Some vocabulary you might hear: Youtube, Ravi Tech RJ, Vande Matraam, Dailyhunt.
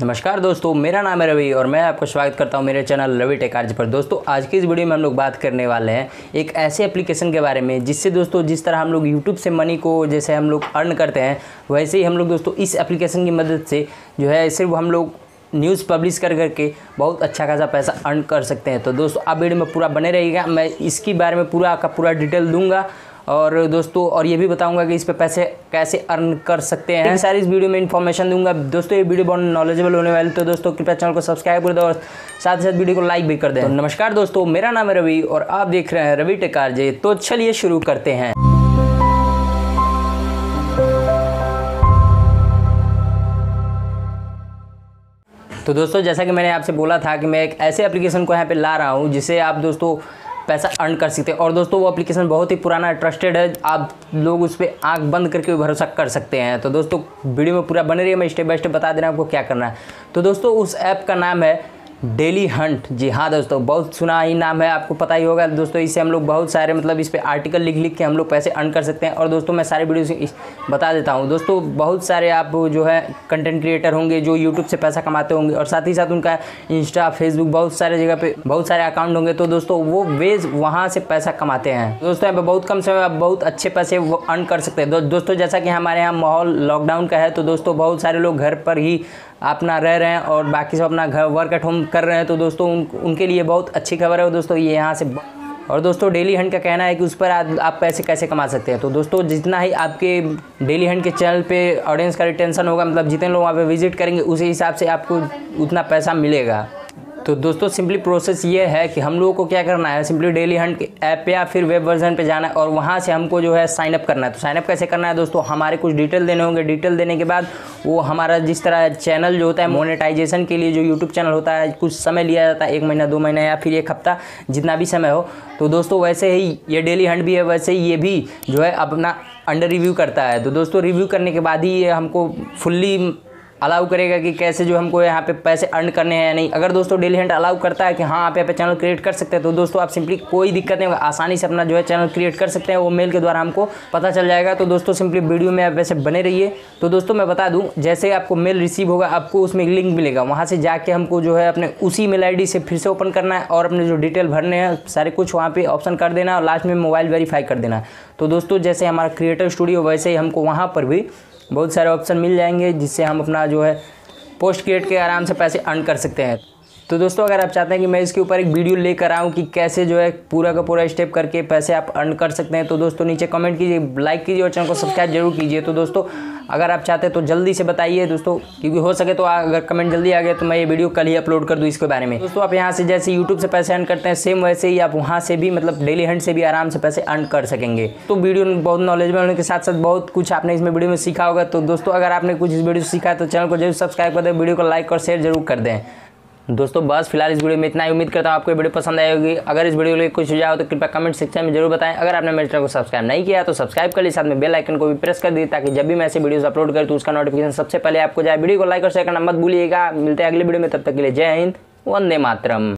नमस्कार दोस्तों, मेरा नाम है रवि और मैं आपको स्वागत करता हूं मेरे चैनल रवि टेक आरजे पर। दोस्तों आज की इस वीडियो में हम लोग बात करने वाले हैं एक ऐसे एप्लीकेशन के बारे में जिससे दोस्तों जिस तरह हम लोग यूट्यूब से मनी को जैसे हम लोग अर्न करते हैं वैसे ही हम लोग दोस्तों इस एप्लीकेशन की मदद से जो है सिर्फ हम लोग न्यूज़ पब्लिश कर करके बहुत अच्छा खासा पैसा अर्न कर सकते हैं। तो दोस्तों आप वीडियो में पूरा बने रहिएगा, मैं इसके बारे में पूरा का पूरा डिटेल दूँगा और दोस्तों और ये भी बताऊंगा कि इस पे पैसे कैसे अर्न कर सकते हैं, सारी इस वीडियो में इन्फॉर्मेशन दूंगा। दोस्तों ये वीडियो बहुत नॉलेजेबल होने वाली, तो दोस्तों कृपया चैनल को सब्सक्राइब कर दो और साथ ही साथ वीडियो को लाइक भी कर दें। तो नमस्कार दोस्तों, मेरा नाम है रवि और आप देख रहे हैं रवि टेक आरजे। तो चलिए शुरू करते हैं। तो दोस्तों जैसा कि मैंने आपसे बोला था कि मैं एक ऐसे एप्लीकेशन को यहाँ पर ला रहा हूँ जिससे आप दोस्तों पैसा अर्न कर सकते हैं। और दोस्तों वो एप्लीकेशन बहुत ही पुराना ट्रस्टेड है, आप लोग उस पर आँख बंद करके भी भरोसा कर सकते हैं। तो दोस्तों वीडियो में पूरा बने रहिए, मैं स्टेप बाय स्टेप बता दे रहा हूँ आपको क्या करना है। तो दोस्तों उस ऐप का नाम है डेली हंट। जी हाँ दोस्तों, बहुत सुना ही नाम है, आपको पता ही होगा। दोस्तों इससे हम लोग बहुत सारे मतलब इस पर आर्टिकल लिख के हम लोग पैसे अर्न कर सकते हैं। और दोस्तों मैं सारे वीडियो बता देता हूँ। दोस्तों बहुत सारे आप जो है कंटेंट क्रिएटर होंगे जो यूट्यूब से पैसा कमाते होंगे और साथ ही साथ उनका इंस्टा फेसबुक बहुत सारे जगह पे बहुत सारे अकाउंट होंगे। तो दोस्तों वो वेज वहाँ से पैसा कमाते हैं। दोस्तों यहाँ पर बहुत कम समय आप बहुत अच्छे पैसे अर्न कर सकते हैं। दोस्तों जैसा कि हमारे यहाँ माहौल लॉकडाउन का है, तो दोस्तों बहुत सारे लोग घर पर ही अपना रह रहे हैं और बाकी सब अपना घर वर्क एट होम कर रहे हैं। तो दोस्तों उनके लिए बहुत अच्छी खबर है दोस्तों ये यहाँ से। और दोस्तों डेली हंट का कहना है कि उस पर आप पैसे कैसे कमा सकते हैं। तो दोस्तों जितना ही आपके डेली हंट के चैनल पे ऑडियंस का रिटेंशन होगा, मतलब जितने लोग वहाँ पे विजिट करेंगे उसी हिसाब से आपको उतना पैसा मिलेगा। तो दोस्तों सिंपली प्रोसेस ये है कि हम लोगों को क्या करना है, सिंपली डेली हंट के ऐप या फिर वेब वर्जन पे जाना है और वहाँ से हमको जो है साइनअप करना है। तो साइनअप कैसे करना है दोस्तों, हमारे कुछ डिटेल देने होंगे। डिटेल देने के बाद वो हमारा जिस तरह चैनल जो होता है मोनेटाइजेशन के लिए जो यूट्यूब चैनल होता है कुछ समय लिया जाता है, 1 महीना 2 महीना या फिर 1 हफ्ता, जितना भी समय हो। तो दोस्तों वैसे ही ये डेली हंट भी है, वैसे ही ये भी जो है अपना अंडर रिव्यू करता है। तो दोस्तों रिव्यू करने के बाद ही ये हमको फुल्ली अलाउ करेगा कि कैसे जो हमको यहाँ पे पैसे अर्न करने हैं या नहीं। अगर दोस्तों डेली हंट अलाउ करता है कि हाँ आप यहाँ पे चैनल क्रिएट कर सकते हैं, तो दोस्तों आप सिंपली कोई दिक्कत नहीं होगा, आसानी से अपना जो है चैनल क्रिएट कर सकते हैं। वो मेल के द्वारा हमको पता चल जाएगा। तो दोस्तों सिंपली वीडियो में आप वैसे बने रहिए। तो दोस्तों मैं बता दूँ, जैसे आपको मेल रिसीव होगा आपको उसमें लिंक मिलेगा, वहाँ से जाके हमको जो है अपने उसी मेल आई डी से फिर से ओपन करना है और अपने जो डिटेल भरने हैं सारे कुछ वहाँ पर ऑप्शन कर देना और लास्ट में मोबाइल वेरीफाई कर देना। तो दोस्तों जैसे हमारा क्रिएटर स्टूडियो वैसे ही हमको वहाँ पर भी बहुत सारे ऑप्शन मिल जाएंगे जिससे हम अपना जो है पोस्ट क्रिएट के आराम से पैसे अर्न कर सकते हैं। तो दोस्तों अगर आप चाहते हैं कि मैं इसके ऊपर एक वीडियो लेकर आऊँ कि कैसे जो है पूरा का पूरा स्टेप करके पैसे आप अर्न कर सकते हैं, तो दोस्तों नीचे कमेंट कीजिए, लाइक कीजिए और चैनल को सब्सक्राइब जरूर कीजिए। तो दोस्तों अगर आप चाहते हैं तो जल्दी से बताइए दोस्तों, क्योंकि हो सके तो अगर कमेंट जल्दी आ गया तो मैं ये वीडियो कल ही अपलोड कर दूँ इसके बारे में। दोस्तों आप यहाँ से जैसे यूट्यूब से पैसे अर्न करते हैं सेम वैसे ही आप वहाँ से भी मतलब डेली हंट से भी आराम से पैसे अर्न कर सकेंगे। तो वीडियो बहुत नॉलेजेबल होने के साथ साथ बहुत कुछ आपने इसमें वीडियो में सीखा होगा। तो दोस्तों अगर आपने कुछ इस वीडियो से सीखा है तो चैनल को जरूर सब्सक्राइब कर दें, वीडियो को लाइक और शेयर जरूर कर दें। दोस्तों बस फिलहाल इस वीडियो में इतना ही। उम्मीद करता हूँ आपको वीडियो पसंद आई होगी। अगर इस वीडियो के कुछ सुझाव हो तो कृपया कमेंट सेक्शन में जरूर बताएं। अगर आपने मेरे चैनल को सब्सक्राइब नहीं किया तो सब्सक्राइब कर लिए, साथ में बेल आइकन को भी प्रेस कर दीजिए ताकि जब भी मैं ऐसे वीडियोस अपलोड करूँ तो उसका नोटिफिकेशन सबसे पहले आपको जाए। वीडियो को लाइक और शेयर करना मत भूलिएगा। मिलते हैं अगले वीडियो में, तब तक के लिए जय हिंद, वंदे मातरम।